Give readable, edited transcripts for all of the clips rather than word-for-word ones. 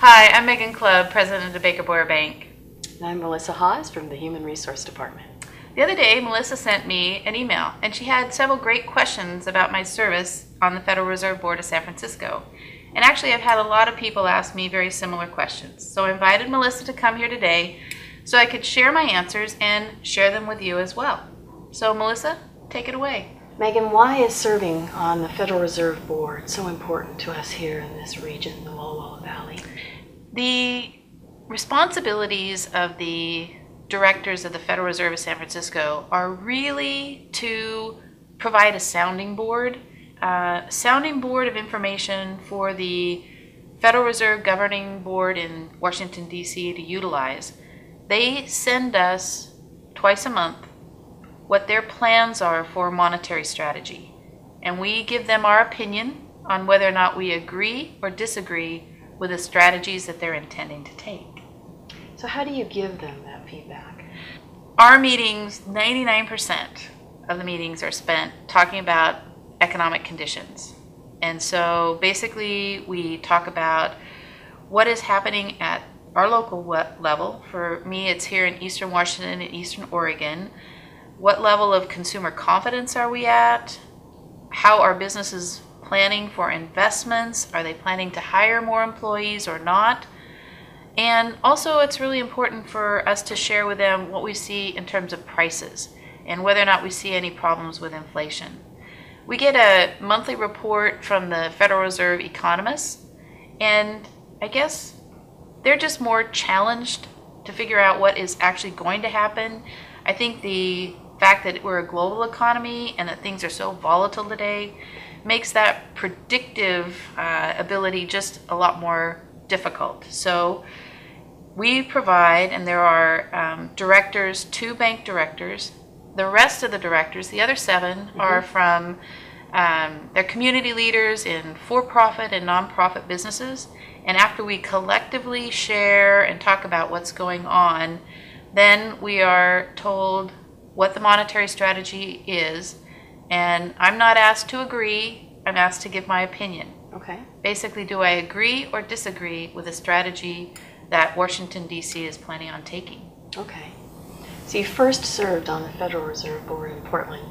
Hi, I'm Megan Clubb, president of the Baker Boyer Bank. And I'm Melissa Hawes from the Human Resource Department. The other day, Melissa sent me an email, and she had several great questions about my service on the Federal Reserve Board of San Francisco. And actually, I've had a lot of people ask me very similar questions. So I invited Melissa to come here today so I could share my answers and share them with you as well. So Melissa, take it away. Megan, why is serving on the Federal Reserve Board so important to us here in this region, the Walla Walla Valley? The responsibilities of the directors of the Federal Reserve of San Francisco are really to provide a sounding board of information for the Federal Reserve Governing Board in Washington, D.C. to utilize. They send us twice a month what their plans are for monetary strategy. And we give them our opinion on whether or not we agree or disagree with the strategies that they're intending to take. So how do you give them that feedback? Our meetings, 99% of the meetings are spent talking about economic conditions. And so basically we talk about what is happening at our local level. For me, it's here in Eastern Washington and Eastern Oregon. What level of consumer confidence are we at? How are businesses planning for investments? Are they planning to hire more employees or not? And also, it's really important for us to share with them what we see in terms of prices and whether or not we see any problems with inflation. We get a monthly report from the Federal Reserve economists, and I guess they're just more challenged to figure out what is actually going to happen. I think the fact that we're a global economy and that things are so volatile today makes that predictive ability just a lot more difficult. So we provide, and there are directors, 2 bank directors. The rest of the directors, the other 7, are from their community leaders in for-profit and non-profit businesses. And after we collectively share and talk about what's going on, then we are told what the monetary strategy is, and I'm not asked to agree, I'm asked to give my opinion. Okay. Basically, do I agree or disagree with a strategy that Washington, D.C. is planning on taking? Okay. So you first served on the Federal Reserve Board in Portland,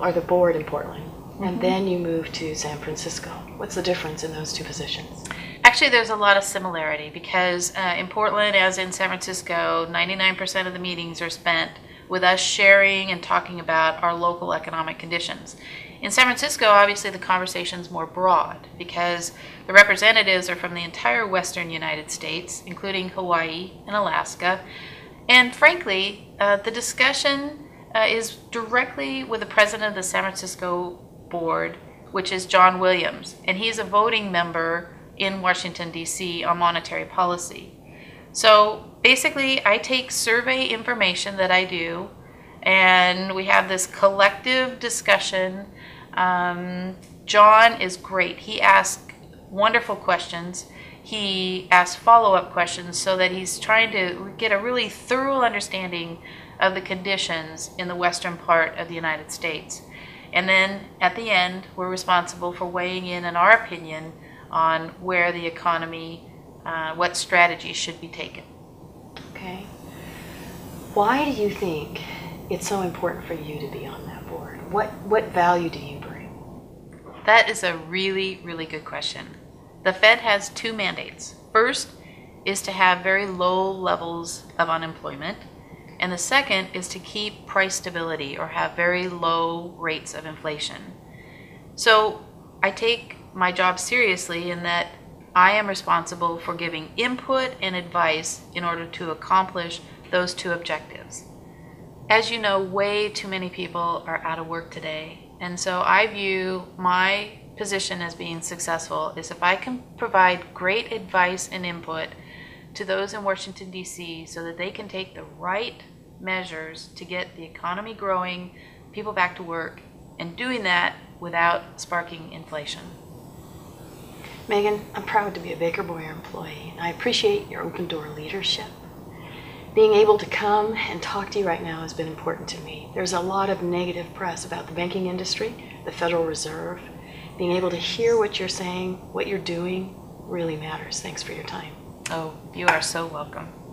or the board in Portland, and then you moved to San Francisco. What's the difference in those two positions? Actually, there's a lot of similarity because in Portland, as in San Francisco, 99% of the meetings are spent with us sharing and talking about our local economic conditions. In San Francisco, obviously, the conversation's more broad because the representatives are from the entire western United States, including Hawaii and Alaska. And frankly, the discussion is directly with the president of the San Francisco board, which is John Williams, and he's a voting member in Washington, D.C. on monetary policy. So basically, I take survey information that I do, and we have this collective discussion. John is great. He asks wonderful questions. He asks follow-up questions so that he's trying to get a really thorough understanding of the conditions in the western part of the United States. And then at the end, we're responsible for weighing in our opinion on where the economy, what strategies should be taken. Okay. Why do you think it's so important for you to be on that board? What value do you bring? That is a really, really good question. The Fed has 2 mandates. First is to have very low levels of unemployment, and the second is to keep price stability or have very low rates of inflation. So I take my job seriously in that I am responsible for giving input and advice in order to accomplish those 2 objectives. As you know, way too many people are out of work today, and so I view my position as being successful is if I can provide great advice and input to those in Washington, D.C. so that they can take the right measures to get the economy growing, people back to work, and doing that without sparking inflation. Megan, I'm proud to be a Baker Boyer employee, and I appreciate your open door leadership. Being able to come and talk to you right now has been important to me. There's a lot of negative press about the banking industry, the Federal Reserve. Being able to hear what you're saying, what you're doing, really matters. Thanks for your time. Oh, you are so welcome.